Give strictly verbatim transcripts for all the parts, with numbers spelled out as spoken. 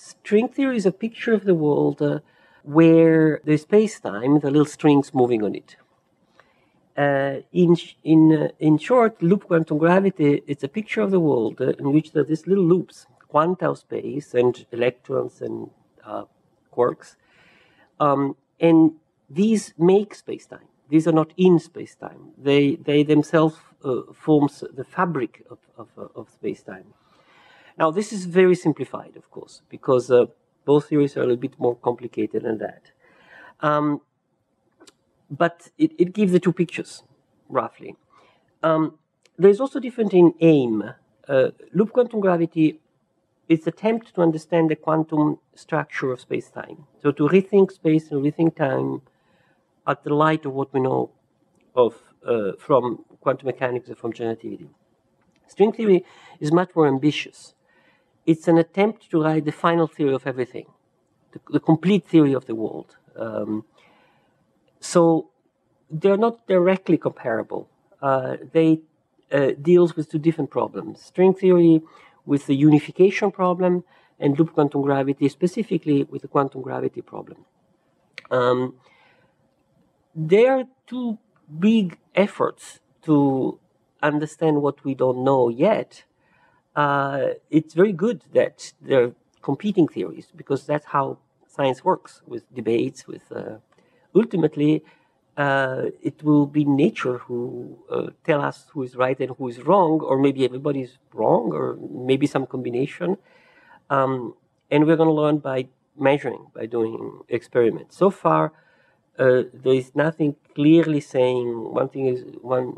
String theory is a picture of the world uh, where the space-time, the little strings moving on it. Uh, in in uh, in short, loop quantum gravity, it's a picture of the world uh, in which there are these little loops, quanta space and electrons and uh, quarks, um, and these make space-time. These are not in space-time. They they themselves uh, forms the fabric of of, of space-time. Now, this is very simplified, of course, because uh, both theories are a little bit more complicated than that. Um, but it, it gives the two pictures, roughly. Um, there's also different in aim. Uh, loop quantum gravity, its attempt to understand the quantum structure of space-time. So to rethink space and rethink time at the light of what we know of uh, from quantum mechanics and from general relativity. String theory is much more ambitious. It's an attempt to write the final theory of everything, the, the complete theory of the world. Um, so they're not directly comparable. Uh, they uh, deals with two different problems. String theory with the unification problem, and loop quantum gravity specifically with the quantum gravity problem. Um, they are two big efforts to understand what we don't know yet. Uh, it's very good that there are competing theories, because that's how science works, with debates, with uh, ultimately uh, it will be nature who uh, tell us who is right and who is wrong, or maybe everybody's wrong, or maybe some combination. Um, and we're going to learn by measuring, by doing experiments. So far, uh, there is nothing clearly saying one thing is one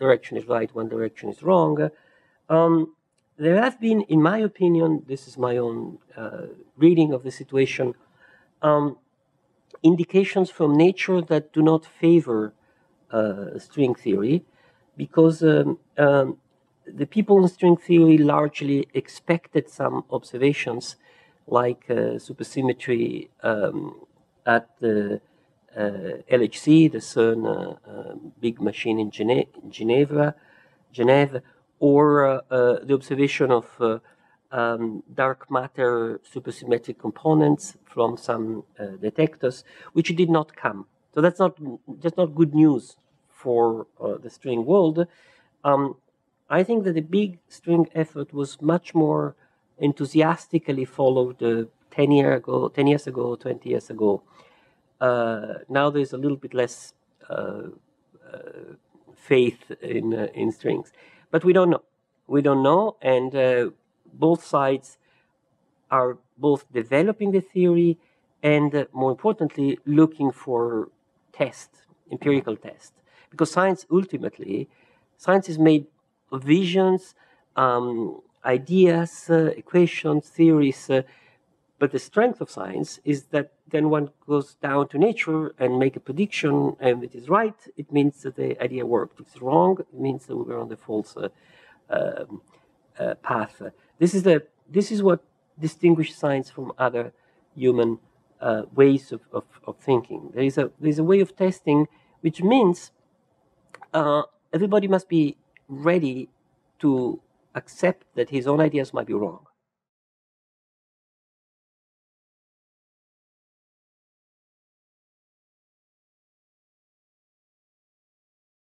direction is right, one direction is wrong. Um, there have been, in my opinion, this is my own uh, reading of the situation, um, indications from nature that do not favor uh, string theory, because um, um, the people in string theory largely expected some observations like uh, supersymmetry um, at the Uh, L H C, the CERN uh, uh, big machine in Gene Geneva, Geneva, or uh, uh, the observation of uh, um, dark matter supersymmetric components from some uh, detectors, which did not come. So that's not that's not good news for uh, the string world. Um, I think that the big string effort was much more enthusiastically followed uh, ten years ago, ten years ago, twenty years ago. Uh, now there's a little bit less uh, uh, faith in uh, in strings, but we don't know. We don't know, and uh, both sides are both developing the theory and, uh, more importantly, looking for tests, empirical tests, because science ultimately, science is made of visions, um, ideas, uh, equations, theories. Uh, But the strength of science is that then one goes down to nature and make a prediction, and if it is right, it means that the idea worked. If it's wrong, it means that we were on the false uh, um, uh, path. This is the this is what distinguishes science from other human uh, ways of, of, of thinking. There is a there is a way of testing, which means uh, everybody must be ready to accept that his own ideas might be wrong.